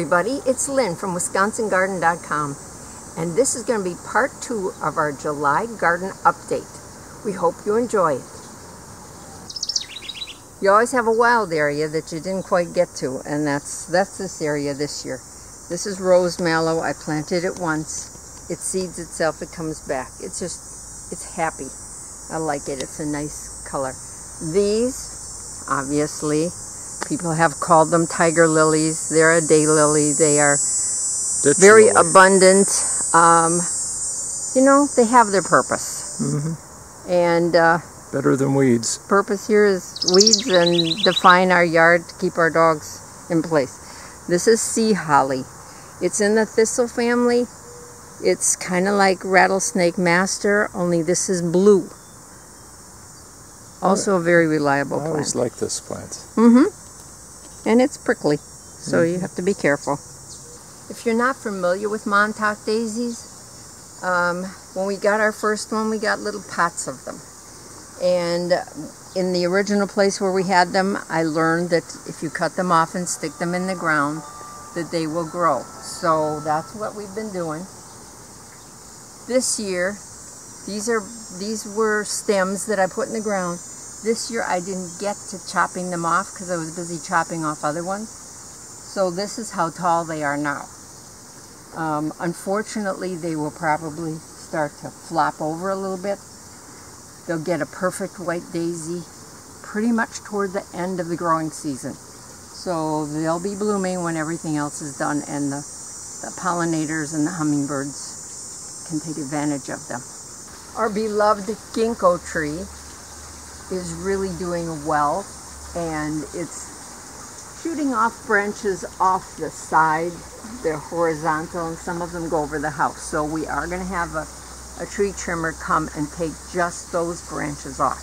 everybody, it's Lynn from WisconsinGarden.com, and this is going to be part 2 of our July garden update. We hope you enjoy it. You always have a wild area that you didn't quite get to, and that's this area this year. This is Rose Mallow. I planted it once. It seeds itself. It comes back. It's just, it's happy. I like it. It's a nice color. These, obviously, people have called them tiger lilies. They're a daylily. They are very abundant. You know, they have their purpose. Mm-hmm. And better than weeds. Purpose here is weeds and define our yard to keep our dogs in place. This is sea holly. It's in the thistle family. It's kind of like rattlesnake master, only this is blue. Also a very reliable plant. I always like this plant. Mm-hmm. And it's prickly, so you have to be careful. If you're not familiar with Montauk daisies, when we got our first one, we got little pots of them. And in the original place where we had them, I learned that if you cut them off and stick them in the ground, that they will grow. So that's what we've been doing. This year, these were stems that I put in the ground. This year I didn't get to chopping them off because I was busy chopping off other ones. So this is how tall they are now. Unfortunately, they will probably start to flop over a little bit. They'll get a perfect white daisy pretty much toward the end of the growing season. So they'll be blooming when everything else is done and the pollinators and the hummingbirds can take advantage of them. Our beloved ginkgo tree is really doing well, and it's shooting off branches off the side. They're horizontal, and some of them go over the house. So we are going to have a tree trimmer come and take just those branches off.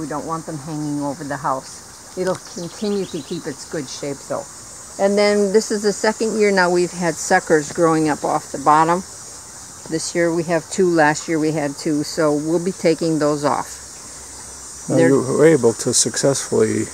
We don't want them hanging over the house. It'll continue to keep its good shape though. And then this is the second year now we've had suckers growing up off the bottom. This year we have 2, last year we had 2, so we'll be taking those off. Now you were able to successfully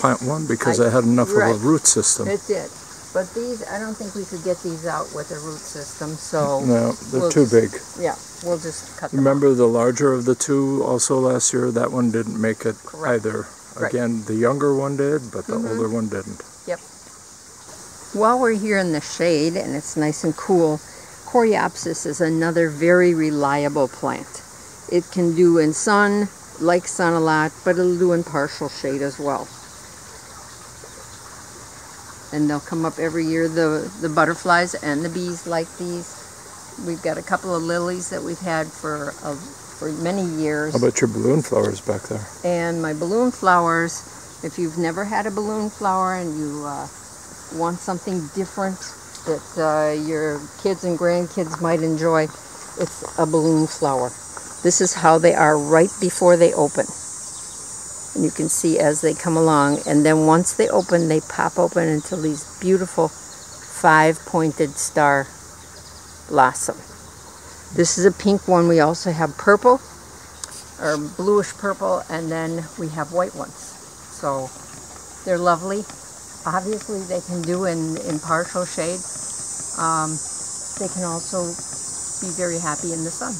plant one because I had enough of a root system. It did. But these, I don't think we could get these out with a root system, so... No, they're too big. Yeah, we'll just cut them out. Remember the larger of the 2 also last year? That one didn't make it either. Right. Again, the younger one did, but the older one didn't. Yep. While we're here in the shade, and it's nice and cool, Coreopsis is another very reliable plant. It can do in sun... like sun a lot, but it'll do in partial shade as well. And they'll come up every year. The butterflies and the bees like these. We've got a couple of lilies that we've had for many years. How about your balloon flowers back there? And my balloon flowers, if you've never had a balloon flower and you want something different that your kids and grandkids might enjoy, it's a balloon flower. This is how they are right before they open. And you can see as they come along. And then once they open, they pop open until these beautiful 5-pointed star blossom. This is a pink one. We also have purple, or bluish purple, and then we have white ones. So they're lovely. Obviously, they can do in partial shade. They can also be very happy in the sun.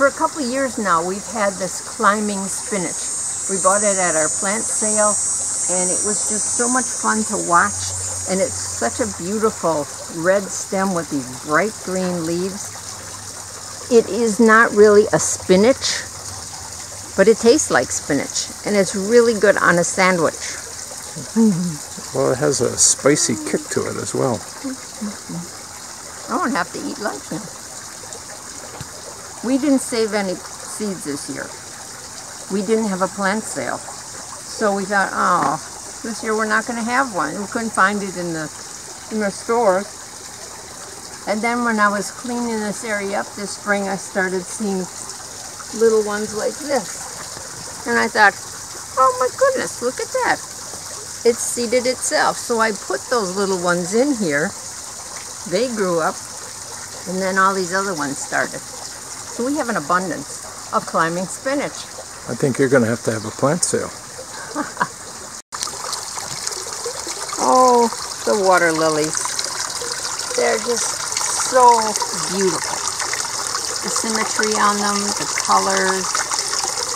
For a couple of years now, we've had this climbing spinach. We bought it at our plant sale, and it was just so much fun to watch. And it's such a beautiful red stem with these bright green leaves. It is not really a spinach, but it tastes like spinach. And it's really good on a sandwich. Well, it has a spicy kick to it as well. I won't have to eat lunch now. We didn't save any seeds this year. We didn't have a plant sale. So we thought, oh, this year we're not going to have one. We couldn't find it in the stores. And then when I was cleaning this area up this spring, I started seeing little ones like this. And I thought, oh my goodness, look at that. It seeded itself. So I put those little ones in here. They grew up. And then all these other ones started. So we have an abundance of climbing spinach. I think you're going to have a plant sale. Oh, the the water lilies. They're just so beautiful. The symmetry on them, the colors,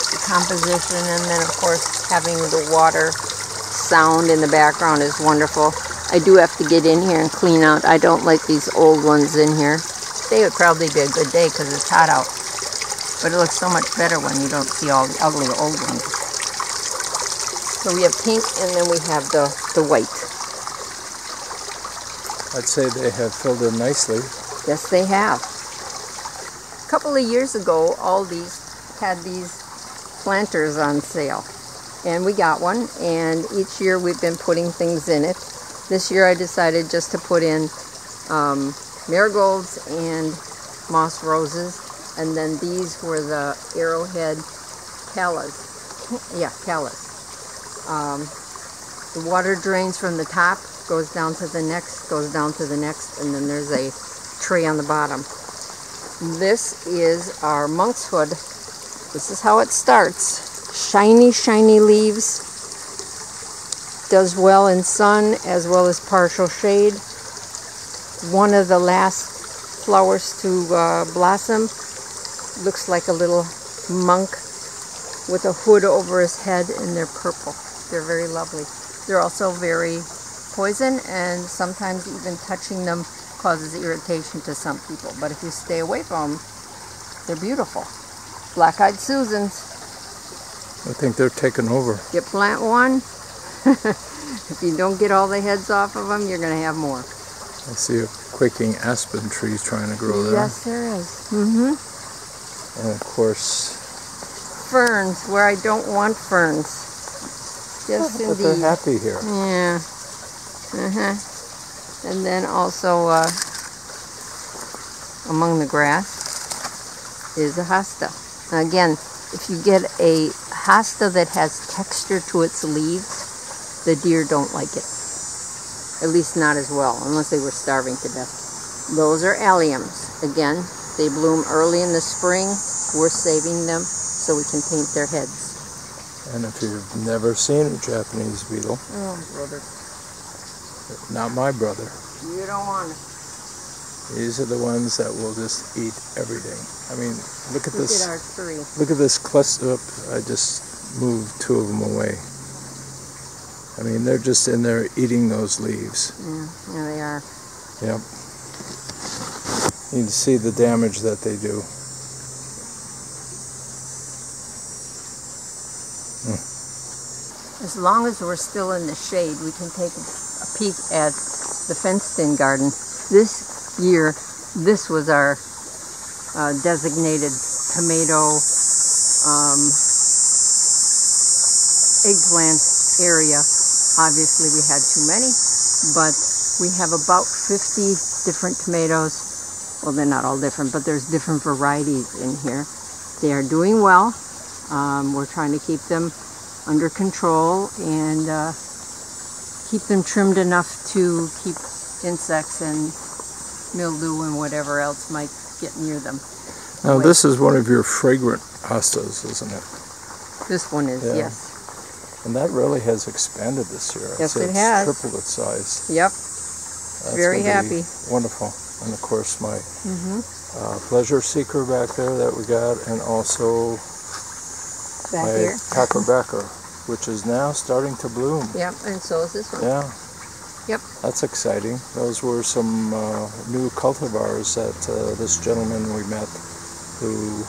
the composition, and then of course having the water sound in the background is wonderful. I do have to get in here and clean out. I don't like these old ones in here. Today would probably be a good day because it's hot out. But it looks so much better when you don't see all the ugly old ones. So we have pink and then we have the white. I'd say they have filled in nicely. Yes, they have. A couple of years ago, Aldi's had these planters on sale. And we got one, and each year we've been putting things in it. This year I decided just to put in marigolds and moss roses. And then these were the Arrowhead Callas. Yeah, Callas. The water drains from the top, goes down to the next, goes down to the next, and then there's a tray on the bottom. This is our monkshood. This is how it starts. Shiny, shiny leaves. Does well in sun as well as partial shade. One of the last flowers to blossom. Looks like a little monk with a hood over his head, and they're purple. They're very lovely. They're also very poison, and sometimes even touching them causes irritation to some people. But if you stay away from them, they're beautiful. Black-eyed Susans. I think they're taking over. You plant one, if you don't get all the heads off of them, you're going to have more. I see a quaking aspen tree trying to grow there. Yes, there is. Mm-hmm. And of course, ferns where I don't want ferns. Yes, indeed. But they're happy here. Yeah. And then also among the grass is a hosta. Now again, if you get a hosta that has texture to its leaves, the deer don't like it. At least not as well, unless they were starving to death. Those are alliums. Again, they bloom early in the spring. We're saving them so we can paint their heads. And if you've never seen a Japanese beetle... Oh, brother. Not my brother. You don't want it. These are the ones that will just eat everything. I mean, look at this. Look at our three. Look at this cluster up. I just moved two of them away. I mean, they're just in there eating those leaves. Yeah, yeah, they are. Yep. You can see the damage that they do. As long as we're still in the shade, we can take a peek at the fenced-in garden. This year, this was our designated tomato, eggplant area. Obviously, we had too many, but we have about 50 different tomatoes. Well, they're not all different, but there's different varieties in here. They are doing well. We're trying to keep them under control and keep them trimmed enough to keep insects and mildew and whatever else might get near them. Now, this is one of your fragrant hostas, isn't it? This one is, yeah. Yes. And that really has expanded this year. Yes, so it has. It's tripled its size. Yep. That's very happy. Wonderful. And of course my pleasure seeker back there that we got, and also back my cacobacca, which is now starting to bloom. Yep, and so is this one. Yeah. Yep. That's exciting. Those were some new cultivars that this gentleman we met who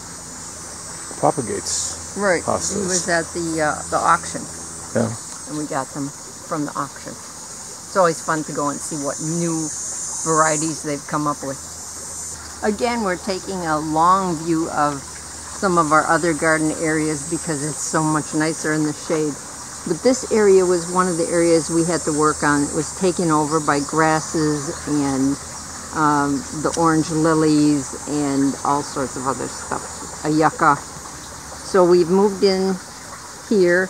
propagates hostas. Right. He was at the auction. Yeah. And we got them from the auction. It's always fun to go and see what new varieties they've come up with. Again, we're taking a long view of some of our other garden areas because it's so much nicer in the shade. But this area was one of the areas we had to work on. It was taken over by grasses and the orange lilies and all sorts of other stuff, a yucca. So we've moved in here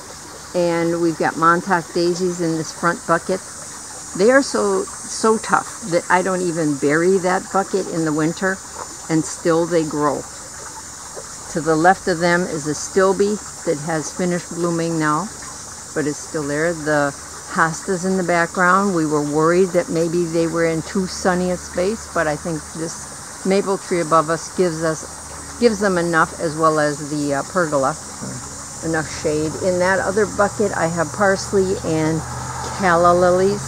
and we've got Montauk daisies in this front bucket. They are so tough that I don't even bury that bucket in the winter, and still they grow. To the left of them is a astilbe that has finished blooming now, but it's still there. The hostas in the background. We were worried that maybe they were in too sunny a space, but I think this maple tree above us gives them enough, as well as the pergola, enough shade. In that other bucket I have parsley and calla lilies,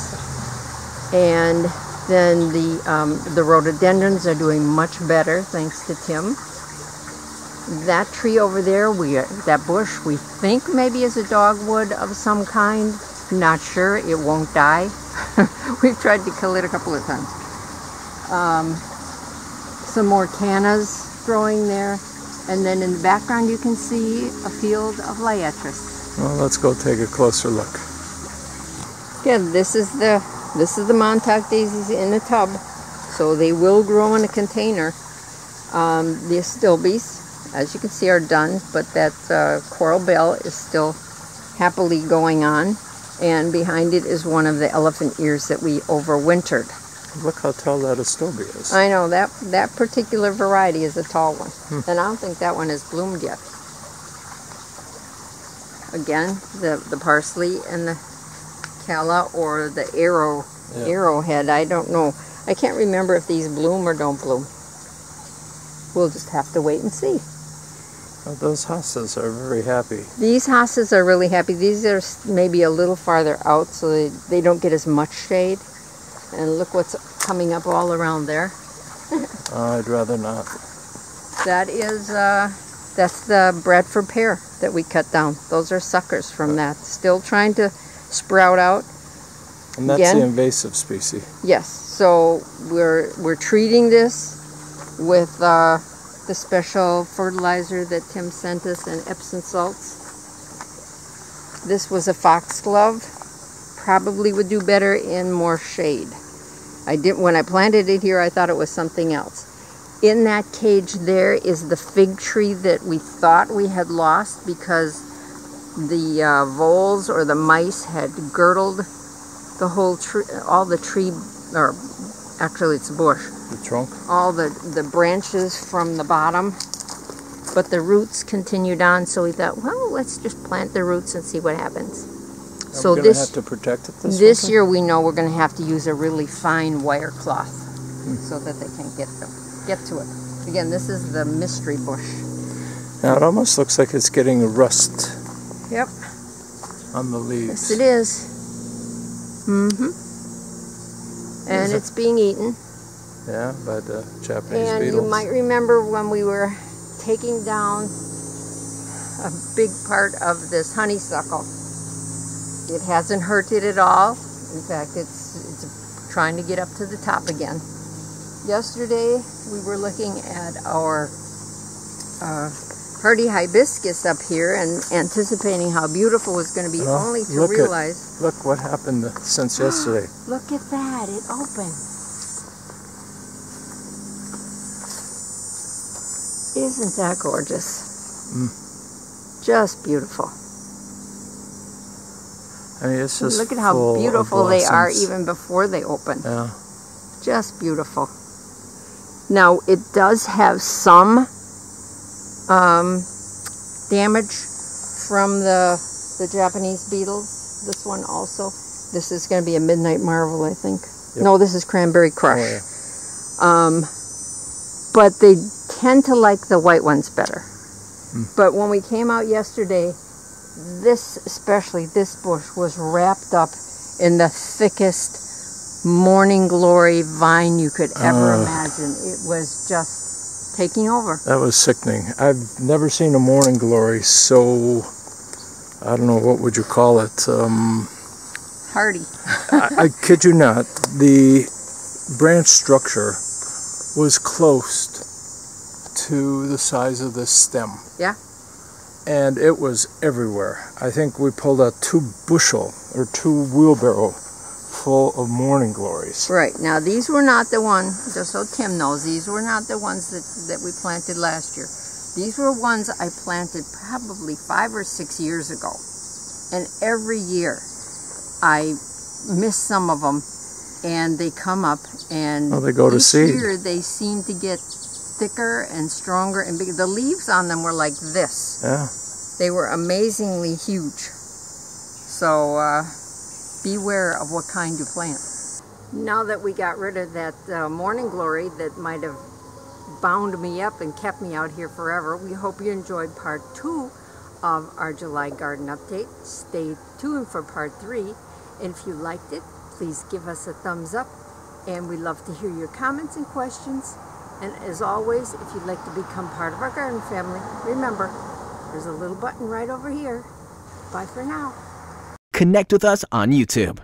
and then the rhododendrons are doing much better thanks to Tim. That tree over there, that bush, we think maybe is a dogwood of some kind. Not sure. It won't die. We've tried to kill it a couple of times. Some more cannas growing there. And then in the background you can see a field of liatris. Well, let's go take a closer look. Yeah, this is the Montauk daisies in a tub, so they will grow in a container. The astilbes, as you can see, are done, but that coral bell is still happily going on. And behind it is one of the elephant ears that we overwintered. Look how tall that astilbe is. I know, that particular variety is a tall one. And I don't think that one has bloomed yet. Again, the parsley and the calla, or the arrowhead, I don't know. I can't remember if these bloom or don't bloom. We'll just have to wait and see. Well, those hostas are very happy. These hostas are really happy. These are maybe a little farther out, so they don't get as much shade. And look what's coming up all around there. I'd rather not. That is, that's the Bradford pear that we cut down. Those are suckers from that. Still trying to sprout out. And that's again, the invasive species. Yes. So we're treating this with the special fertilizer that Tim sent us and Epsom salts. This was a foxglove. Probably would do better in more shade. When I planted it here, I thought it was something else. In that cage there is the fig tree that we thought we had lost because the voles or the mice had girdled the whole tree, all the tree, or actually it's a bush. The trunk? All the branches from the bottom, but the roots continued on, so we thought, well, let's just plant the roots and see what happens. So we're going to have to protect it this year. We know we're going to have to use a really fine wire cloth so that they can't get to it. Again, this is the mystery bush. Now it almost looks like it's getting rust. Yep. On the leaves. Yes, it is. Mm-hmm. And it's being eaten. Yeah, by the Japanese beetle. And you might remember when we were taking down a big part of this honeysuckle. It hasn't hurt it at all. In fact, it's trying to get up to the top again. Yesterday, we were looking at our hardy hibiscus up here and anticipating how beautiful it was going to be, only to realize... Look what happened since yesterday. Look at that. It opened. Isn't that gorgeous? Just beautiful. I mean, it's just look at how beautiful they are even before they open. Yeah. Just beautiful. Now, it does have some damage from the Japanese beetles. This one also. This is going to be a Midnight Marvel, I think. Yep. No, this is Cranberry Crush. Oh, yeah. But they tend to like the white ones better. But when we came out yesterday... Especially this bush was wrapped up in the thickest morning glory vine you could ever imagine. It was just taking over. That was sickening. I've never seen a morning glory so, I don't know, what would you call it? Hardy. I kid you not, the branch structure was close to the size of this stem. Yeah. And it was everywhere. I think we pulled out 2 wheelbarrow full of morning glories. Right. Now, these were not the one, just so Tim knows, these were not the ones that we planted last year. These were ones I planted probably 5 or 6 years ago. And every year, I miss some of them, and they come up, and well, they go to seed. Each year, they seem to get thicker and stronger and bigger. The leaves on them were like this. Yeah. They were amazingly huge. So beware of what kind you plant. Now that we got rid of that morning glory that might have bound me up and kept me out here forever, we hope you enjoyed part 2 of our July garden update. Stay tuned for part 3. And if you liked it, please give us a thumbs up, and we love to hear your comments and questions. And as always, if you'd like to become part of our garden family, remember, there's a little button right over here. Bye for now. Connect with us on YouTube.